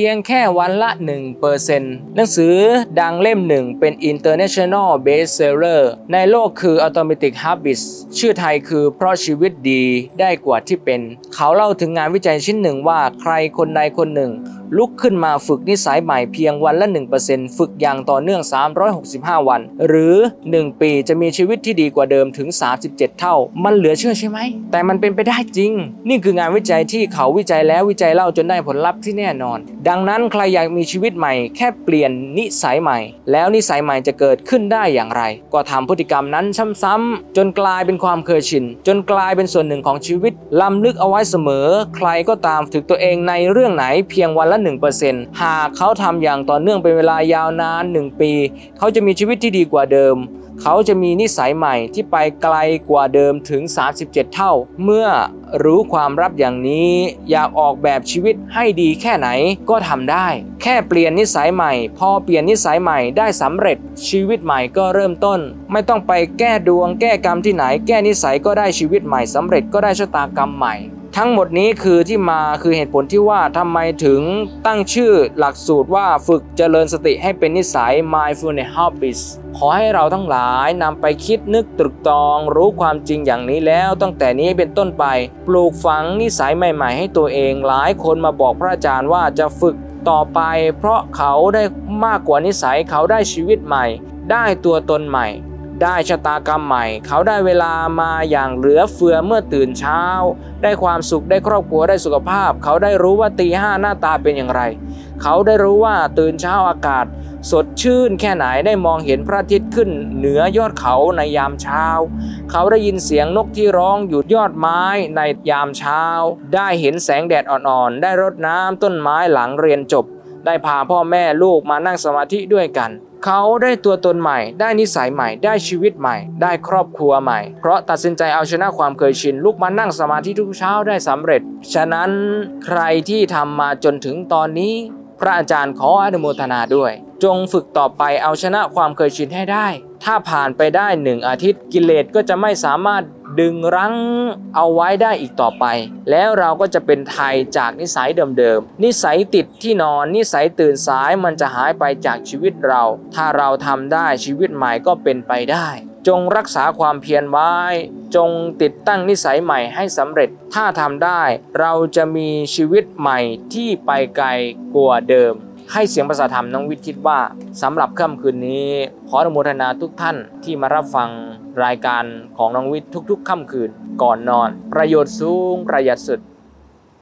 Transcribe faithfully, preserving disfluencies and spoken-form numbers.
พียงแค่วันละ หนึ่งเปอร์เซ็นต์ หนังสือดังเล่มหนึ่งเป็น International Bestseller ในโลกคือ Automatic Habits ชื่อไทยคือเพราะชีวิตดีได้กว่าที่เป็นเขาเล่าถึงงานวิจัยชิ้นหนึ่งว่าใครคนใดคนหนึ่งลุกขึ้นมาฝึกนิสัยใหม่เพียงวันละ หนึ่งเปอร์เซ็นต์ ฝึกอย่างต่อเนื่องสามร้อยหกสิบห้าวันหรือหนึ่งปีจะมีชีวิตที่ดีกว่าเดิมถึงสามสิบเจ็ดเท่ามันเหลือเชื่อใช่ไหมแต่มันเป็นไปได้จริงนี่คืองานวิจัยที่เขาวิจัยแล้ววิจัยเล่าจนได้ผลลัพธ์ที่แน่นอนดังนั้นใครอยากมีชีวิตใหม่แค่เปลี่ยนนิสัยใหม่แล้วนิสัยใหม่จะเกิดขึ้นได้อย่างไรก็ทำพฤติกรรมนั้นซ้ำๆจนกลายเป็นความเคยชินจนกลายเป็นส่วนหนึ่งของชีวิตลำลึกเอาไว้เสมอใครก็ตามฝึกตัวเองในเรื่องไหนเพียงวันละหนึ่งเปอร์เซ็นต์ หากเขาทำอย่างต่อเนื่องเป็นเวลายาวนานหนึ่งปีเขาจะมีชีวิตที่ดีกว่าเดิมเขาจะมีนิสัยใหม่ที่ไปไกลกว่าเดิมถึงสามสิบเจ็ดเท่าเมื่อรู้ความลับอย่างนี้อยากออกแบบชีวิตให้ดีแค่ไหนก็ทำได้แค่เปลี่ยนนิสัยใหม่พอเปลี่ยนนิสัยใหม่ได้สำเร็จชีวิตใหม่ก็เริ่มต้นไม่ต้องไปแก้ดวงแก้กรรมที่ไหนแก้นิสัยก็ได้ชีวิตใหม่สำเร็จก็ได้ชะตากรรมใหม่ทั้งหมดนี้คือที่มาคือเหตุผลที่ว่าทำไมถึงตั้งชื่อหลักสูตรว่าฝึกเจริญสติให้เป็นนิสัย Mindfulness Habits ขอให้เราทั้งหลายนำไปคิดนึกตรึกตรองรู้ความจริงอย่างนี้แล้วตั้งแต่นี้เป็นต้นไปปลูกฝังนิสัยใหม่ๆให้ตัวเองหลายคนมาบอกพระอาจารย์ว่าจะฝึกต่อไปเพราะเขาได้มากกว่านิสัยเขาได้ชีวิตใหม่ได้ตัวตนใหม่ได้ชะตากรรมใหม่เขาได้เวลามาอย่างเหลือเฟือเมื่อตื่นเช้าได้ความสุขได้ครอบครัวได้สุขภาพเขาได้รู้ว่าตีห้าหน้าตาเป็นอย่างไรเขาได้รู้ว่าตื่นเช้าอากาศสดชื่นแค่ไหนได้มองเห็นพระอาทิตย์ขึ้นเหนือยอดเขาในยามเช้าเขาได้ยินเสียงนกที่ร้องอยู่ยอดไม้ในยามเช้าได้เห็นแสงแดดอ่อนๆได้รดน้ำต้นไม้หลังเรียนจบได้พาพ่อแม่ลูกมานั่งสมาธิด้วยกันเขาได้ตัวตนใหม่ได้นิสัยใหม่ได้ชีวิตใหม่ได้ครอบครัวใหม่เพราะตัดสินใจเอาชนะความเคยชินลุกมานั่งสมาธิทุกเช้าได้สำเร็จฉะนั้นใครที่ทำมาจนถึงตอนนี้พระอาจารย์ขออนุโมทนาด้วยจงฝึกต่อไปเอาชนะความเคยชินให้ได้ถ้าผ่านไปได้หนึ่งอาทิตย์กิเลสก็จะไม่สามารถดึงรั้งเอาไว้ได้อีกต่อไปแล้วเราก็จะเป็นไทยจากนิสัยเดิมๆนิสัยติดที่นอนนิสัยตื่นสายมันจะหายไปจากชีวิตเราถ้าเราทำได้ชีวิตใหม่ก็เป็นไปได้จงรักษาความเพียรไว้จงติดตั้งนิสัยใหม่ให้สำเร็จถ้าทำได้เราจะมีชีวิตใหม่ที่ไปไกลกว่าเดิมให้เสียงภาษาธรรมน้องวิทย์คิดว่าสำหรับค่ำคืนนี้ขออนุโมทนาทุกท่านที่มารับฟังรายการของน้องวิทย์ทุกๆค่ำคืนก่อนนอนประโยชน์สูงประหยัดสุด